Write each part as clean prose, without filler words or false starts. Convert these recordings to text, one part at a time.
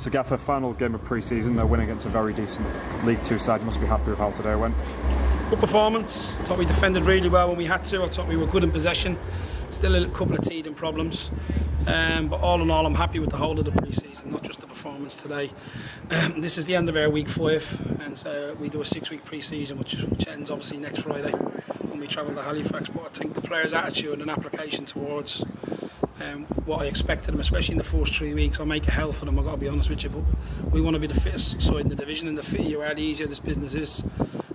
So Gaffer, final game of pre-season, they're winning against a very decent League 2 side. You must be happy with how today went. Good performance. I thought we defended really well when we had to. I thought we were good in possession. Still a couple of teething problems. But all in all, I'm happy with the whole of the pre-season, not just the performance today. This is the end of our week 5, and so we do a 6-week pre-season, which ends obviously next Friday when we travel to Halifax. But I think the players' attitude and application towards what I expected of them, especially in the first 3 weeks, I make a hell for them, I've got to be honest with you, but we want to be the fittest side in the division, and the fitter you are, the easier this business is.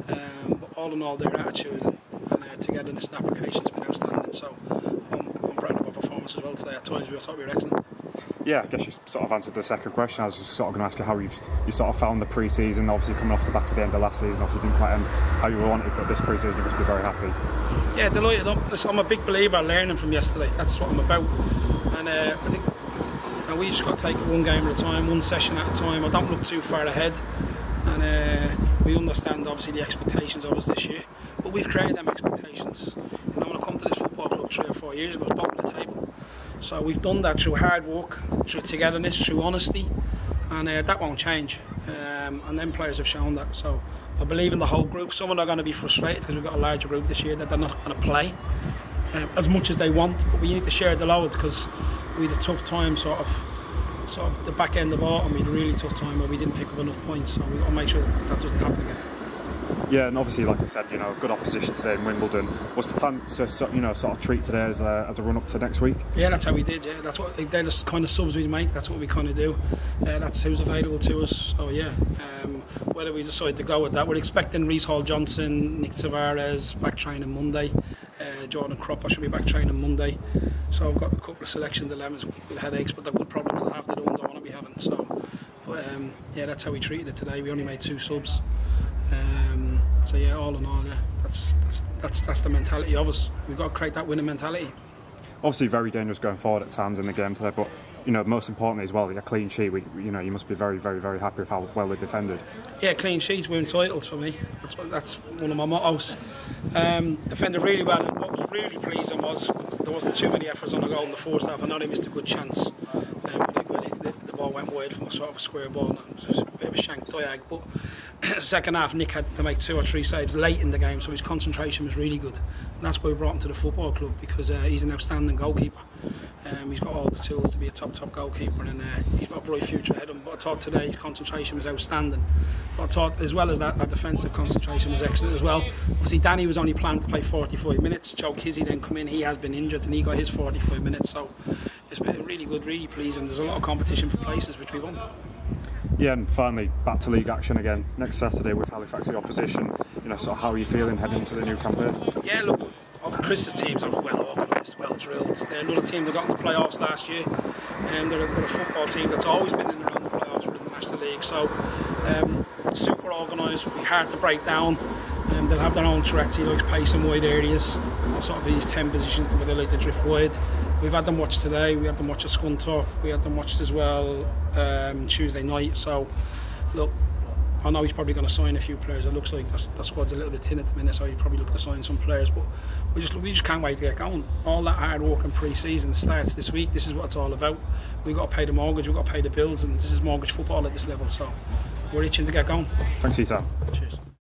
But all in all, their attitude and togetherness and application has been outstanding, so I'm proud of our performance as well today. At times, I thought we were excellent. Yeah, I guess you sort of answered the second question. I was just sort of going to ask you how you sort of found the pre-season, obviously coming off the back of the end of last season, obviously didn't quite end how you wanted, but this pre-season you must be very happy. Yeah, delighted. I'm a big believer in learning from yesterday, that's what I'm about. And I think we just got to take it one game at a time, one session at a time. I don't look too far ahead. And we understand obviously the expectations of us this year, but we've created them expectations. You know, when I come to this football club 3 or 4 years ago, I was bottom of the table. So we've done that through hard work, through togetherness, through honesty, and that won't change. And then players have shown that. So I believe in the whole group. Some are going to be frustrated because we've got a larger group this year that they're not going to play as much as they want. But we need to share the load because we had a tough time sort of the back end of autumn. We had a really tough time where we didn't pick up enough points. So we've got to make sure that doesn't happen again. Yeah, and obviously, like I said, you know, good opposition today in Wimbledon. What's the plan to, you know, sort of treat today as a run up to next week? Yeah, that's how we did. Yeah, that's what they're the kind of subs we make. That's what we kind of do. That's who's available to us. So yeah, whether we decide to go with that, we're expecting Reece Hall-Johnson, Nick Savarez back training Monday. Jordan Cropper should be back training Monday. So I've got a couple of selection dilemmas with headaches, but they're good problems to have. They're the ones I want to be having. So, but yeah, that's how we treated it today. We only made 2 subs. So yeah, all in all, yeah, that's the mentality of us. We've got to create that winning mentality. Obviously, very dangerous going forward at times in the game today, but you know, most importantly as well, a clean sheet. You know, you must be very, very, very happy with how well we defended. Yeah, clean sheets were entitled for me. That's one of my mottos. Defended really well, and what was really pleasing was there wasn't too many efforts on the goal in the first half. I know they missed a good chance. The ball went wide from a sort of a square ball, it was a bit of a shank diag, but. Second half, Nick had to make 2 or 3 saves late in the game, so his concentration was really good, and that's why we brought him to the football club, because he's an outstanding goalkeeper. He's got all the tools to be a top goalkeeper, and he's got a bright future ahead of him. But I thought today his concentration was outstanding. But I thought, as well as that, our defensive concentration was excellent as well. Obviously, Danny was only planned to play 45 minutes. Joe Kizzy then come in. He has been injured, and he got his 45 minutes. So it's been really good, really pleasing. There's a lot of competition for places, which we want. Yeah, and finally back to league action again next Saturday with Halifax, the opposition. You know, sort of how are you feeling heading into the new campaign? Yeah, look, Chris's teams are well organised, well drilled. They're another team that got in the playoffs last year, and they're a football team that's always been in and around the playoffs within the National League. So super organised, will be hard to break down. They'll have their own threats. He likes pace in wide areas, sort of these 10 positions where they like to drift wide. We've had them watched today, we had them watched at Scunthorpe, we had them watched as well Tuesday night. So look, I know he's probably going to sign a few players. It looks like the squad's a little bit thin at the minute, so he'll probably look to sign some players, but we just can't wait to get going. All that hard work in pre-season starts this week. This is what it's all about. We've got to pay the mortgage, we've got to pay the bills, and this is mortgage football at this level, so we're itching to get going. Thanks for your time. Cheers.